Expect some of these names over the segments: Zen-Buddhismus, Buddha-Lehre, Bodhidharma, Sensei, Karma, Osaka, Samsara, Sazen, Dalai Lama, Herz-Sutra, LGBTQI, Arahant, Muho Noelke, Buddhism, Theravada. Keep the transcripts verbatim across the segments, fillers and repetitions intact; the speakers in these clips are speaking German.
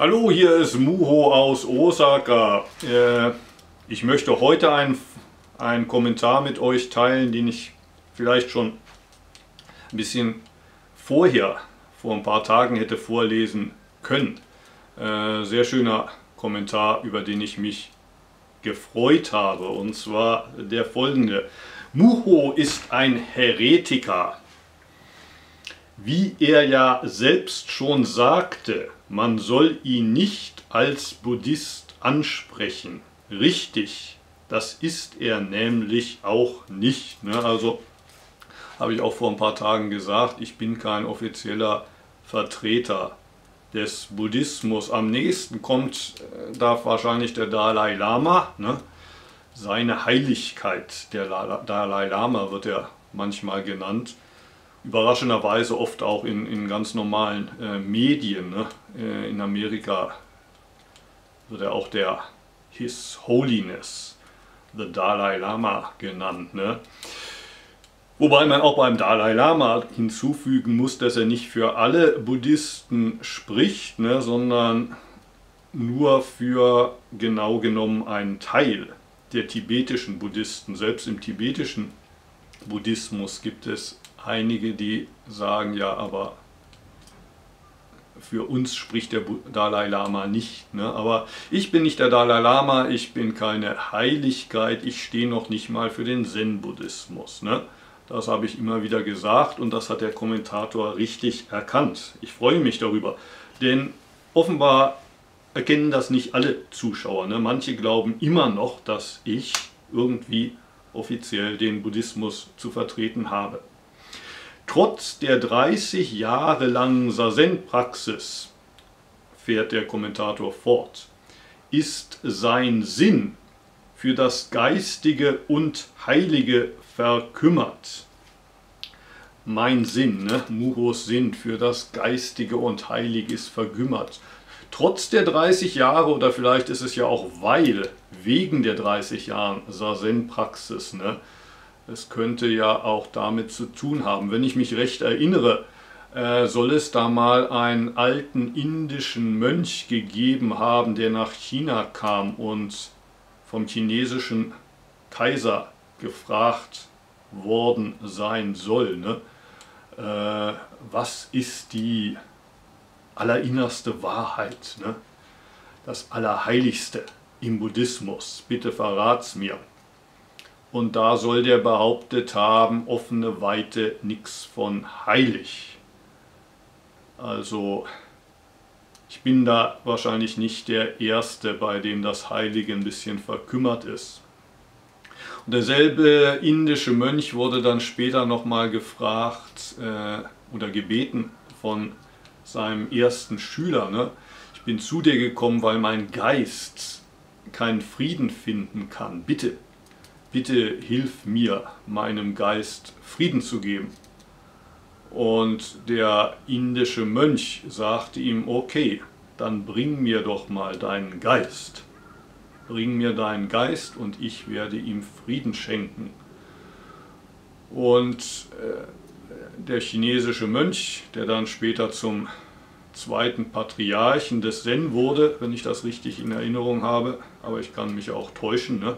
Hallo, hier ist Muho aus Osaka. Äh, ich möchte heute einen, einen Kommentar mit euch teilen, den ich vielleicht schon ein bisschen vorher, vor ein paar Tagen hätte vorlesen können. Äh, sehr schöner Kommentar, über den ich mich gefreut habe, und zwar der folgende. Muho ist ein Heretiker. Wie er ja selbst schon sagte, man soll ihn nicht als Buddhist ansprechen. Richtig, das ist er nämlich auch nicht. Ne? Also habe ich auch vor ein paar Tagen gesagt, ich bin kein offizieller Vertreter des Buddhismus. Am nächsten kommt äh, da wahrscheinlich der Dalai Lama. Ne? Seine Heiligkeit, der La Dalai Lama wird er manchmal genannt. Überraschenderweise oft auch in, in ganz normalen äh, Medien, ne? äh, in Amerika wird er auch der His Holiness, the Dalai Lama genannt. Ne? Wobei man auch beim Dalai Lama hinzufügen muss, dass er nicht für alle Buddhisten spricht, ne? sondern nur für genau genommen einen Teil der tibetischen Buddhisten. Selbst im tibetischen Buddhismus gibt es einige, die sagen, ja, aber für uns spricht der Dalai Lama nicht. Ne? Aber ich bin nicht der Dalai Lama, ich bin keine Heiligkeit, ich stehe noch nicht mal für den Zen-Buddhismus. Ne? Das habe ich immer wieder gesagt und das hat der Kommentator richtig erkannt. Ich freue mich darüber, denn offenbar erkennen das nicht alle Zuschauer. Ne? Manche glauben immer noch, dass ich irgendwie offiziell den Buddhismus zu vertreten habe. Trotz der dreißig Jahre langen Sazen-Praxis, fährt der Kommentator fort, ist sein Sinn für das Geistige und Heilige verkümmert. Mein Sinn, ne? Muhos Sinn für das Geistige und Heilige ist verkümmert. Trotz der dreißig Jahre, oder vielleicht ist es ja auch weil, wegen der dreißig Jahre Sazen-Praxis, ne? Es könnte ja auch damit zu tun haben. Wenn ich mich recht erinnere, äh, soll es da mal einen alten indischen Mönch gegeben haben, der nach China kam und vom chinesischen Kaiser gefragt worden sein soll. Ne? Äh, was ist die allerinnerste Wahrheit? Ne? Das Allerheiligste im Buddhismus. Bitte verrat's mir. Und da soll der behauptet haben, offene Weite, nichts von heilig. Also, ich bin da wahrscheinlich nicht der Erste, bei dem das Heilige ein bisschen verkümmert ist. Und derselbe indische Mönch wurde dann später nochmal gefragt äh, oder gebeten von seinem ersten Schüler, ne? Ich bin zu dir gekommen, weil mein Geist keinen Frieden finden kann, bitte. Bitte hilf mir, meinem Geist Frieden zu geben. Und der indische Mönch sagte ihm, okay, dann bring mir doch mal deinen Geist. Bring mir deinen Geist und ich werde ihm Frieden schenken. Und äh, der chinesische Mönch, der dann später zum zweiten Patriarchen des Zen wurde, wenn ich das richtig in Erinnerung habe, aber ich kann mich auch täuschen, ne?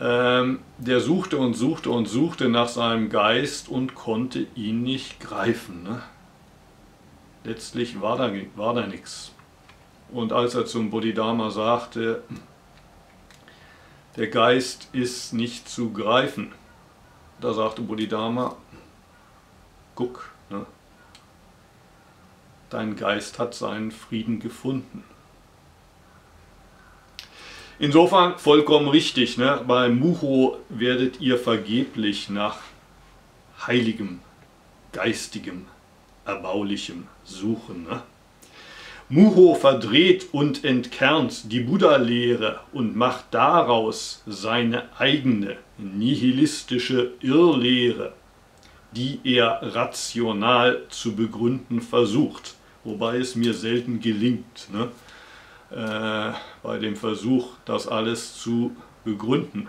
Ähm, der suchte und suchte und suchte nach seinem Geist und konnte ihn nicht greifen. Ne? Letztlich war da, war da nichts. Und als er zum Bodhidharma sagte, der Geist ist nicht zu greifen, da sagte Bodhidharma, guck, ne? Dein Geist hat seinen Frieden gefunden. Insofern vollkommen richtig, ne? Bei Muho werdet ihr vergeblich nach heiligem, geistigem, erbaulichem suchen. Ne? Muho verdreht und entkernt die Buddha-Lehre und macht daraus seine eigene nihilistische Irrlehre, die er rational zu begründen versucht, wobei es mir selten gelingt. Ne? Bei dem Versuch, das alles zu begründen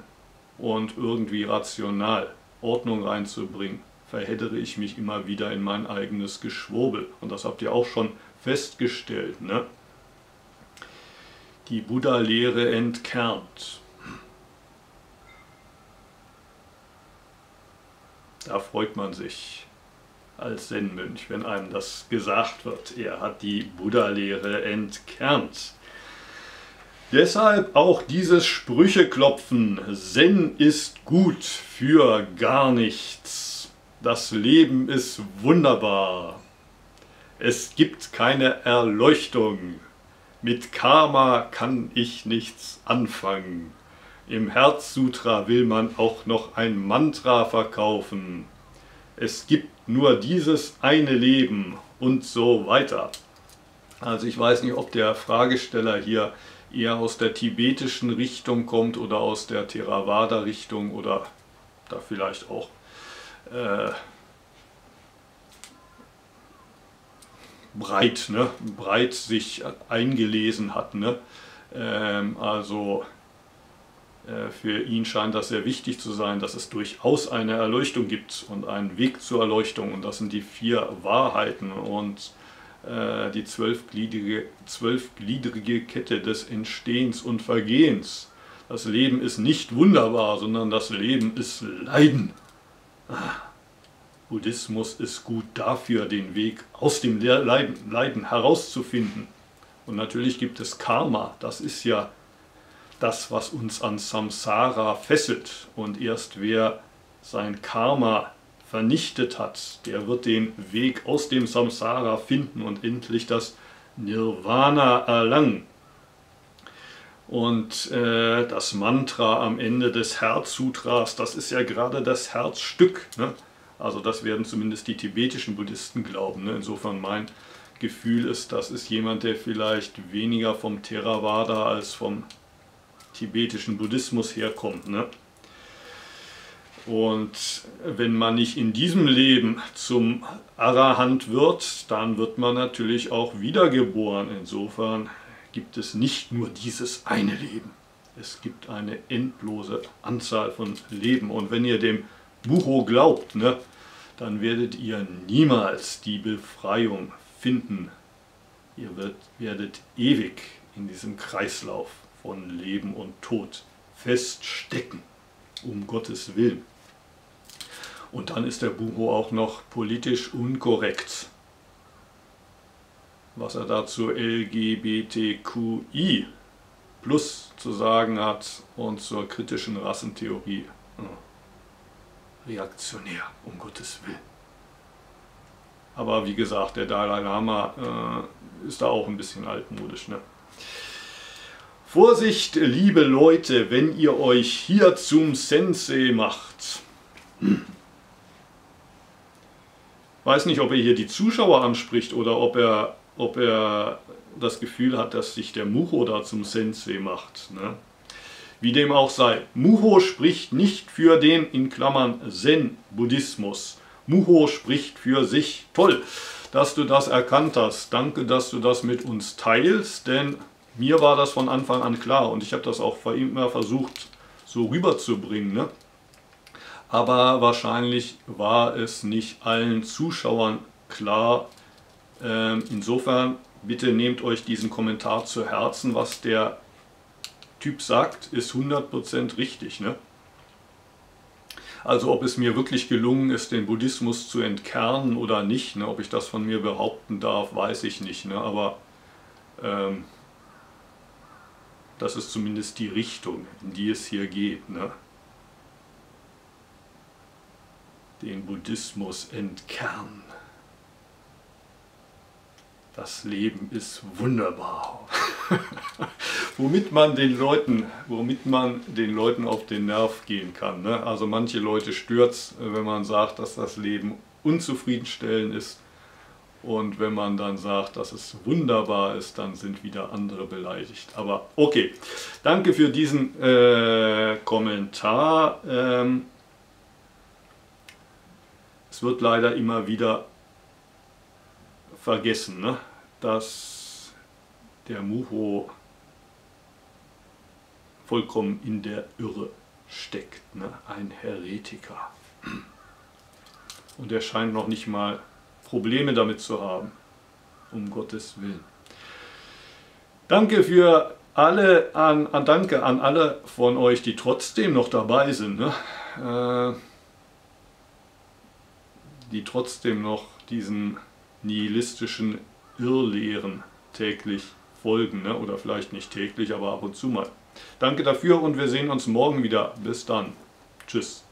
und irgendwie rational Ordnung reinzubringen, verheddere ich mich immer wieder in mein eigenes Geschwurbel. Und das habt ihr auch schon festgestellt. Ne? die Buddha-Lehre entkernt. Da freut man sich als Zen-Mönch, wenn einem das gesagt wird. Er hat die Buddha-Lehre entkernt. Deshalb auch dieses Sprücheklopfen. Zen ist gut für gar nichts. Das Leben ist wunderbar. Es gibt keine Erleuchtung. Mit Karma kann ich nichts anfangen. Im Herz-Sutra will man auch noch ein Mantra verkaufen. Es gibt nur dieses eine Leben und so weiter. Also ich weiß nicht, ob der Fragesteller hier eher aus der tibetischen Richtung kommt oder aus der Theravada-Richtung oder da vielleicht auch äh, breit, ne? breit sich eingelesen hat. Ne? Ähm, also... Für ihn scheint das sehr wichtig zu sein, dass es durchaus eine Erleuchtung gibt und einen Weg zur Erleuchtung. Und das sind die vier Wahrheiten und äh, die zwölfgliedrige, zwölfgliedrige Kette des Entstehens und Vergehens. Das Leben ist nicht wunderbar, sondern das Leben ist Leiden. Ah, Buddhismus ist gut dafür, den Weg aus dem Leiden, Leiden herauszufinden. Und natürlich gibt es Karma, das ist ja das, was uns an Samsara fesselt, und erst wer sein Karma vernichtet hat, der wird den Weg aus dem Samsara finden und endlich das Nirvana erlangen. Und äh, das Mantra am Ende des Herz-Sutras, das ist ja gerade das Herzstück, ne? Also das werden zumindest die tibetischen Buddhisten glauben, ne? Insofern mein Gefühl ist, das ist jemand, der vielleicht weniger vom Theravada als vom tibetischen Buddhismus herkommt. Ne? Und wenn man nicht in diesem Leben zum Arahant wird, dann wird man natürlich auch wiedergeboren. Insofern gibt es nicht nur dieses eine Leben. Es gibt eine endlose Anzahl von Leben. Und wenn ihr dem Muho glaubt, ne, dann werdet ihr niemals die Befreiung finden. Ihr wird, werdet ewig in diesem Kreislauf von Leben und Tod feststecken, um Gottes Willen. Und dann ist der Muho auch noch politisch unkorrekt, was er dazu L G B T Q I plus zu sagen hat und zur kritischen Rassentheorie. Reaktionär, um Gottes Willen. Aber wie gesagt, der Dalai Lama äh, ist da auch ein bisschen altmodisch, ne? Vorsicht, liebe Leute, wenn ihr euch hier zum Sensei macht. Weiß nicht, ob er hier die Zuschauer anspricht oder ob er, ob er das Gefühl hat, dass sich der Muho da zum Sensei macht. Ne? Wie dem auch sei, Muho spricht nicht für den, in Klammern, Zen-Buddhismus. Muho spricht für sich. Toll, dass du das erkannt hast. Danke, dass du das mit uns teilst, denn mir war das von Anfang an klar und ich habe das auch immer versucht, so rüberzubringen. Ne? Aber wahrscheinlich war es nicht allen Zuschauern klar. Ähm, insofern, bitte nehmt euch diesen Kommentar zu Herzen. Was der Typ sagt, ist hundert Prozent richtig. Ne? Also ob es mir wirklich gelungen ist, den Buddhismus zu entkernen oder nicht, ne? Ob ich das von mir behaupten darf, weiß ich nicht. Ne? Aber Ähm, das ist zumindest die Richtung, in die es hier geht, ne? Den Buddhismus entkernen. Das Leben ist wunderbar. womit man den Leuten, womit man den Leuten auf den Nerv gehen kann, ne? Also manche Leute stört's, wenn man sagt, dass das Leben unzufriedenstellend ist. Und wenn man dann sagt, dass es wunderbar ist, dann sind wieder andere beleidigt. Aber okay, danke für diesen äh, Kommentar. Ähm, es wird leider immer wieder vergessen, ne? Dass der Muho vollkommen in der Irre steckt. Ne? Ein Heretiker. Und er scheint noch nicht mal Probleme damit zu haben, um Gottes Willen. Danke für alle an, an Danke an alle von euch, die trotzdem noch dabei sind, ne? äh, die trotzdem noch diesen nihilistischen Irrlehren täglich folgen, ne? Oder vielleicht nicht täglich, aber ab und zu mal. Danke dafür und wir sehen uns morgen wieder. Bis dann. Tschüss.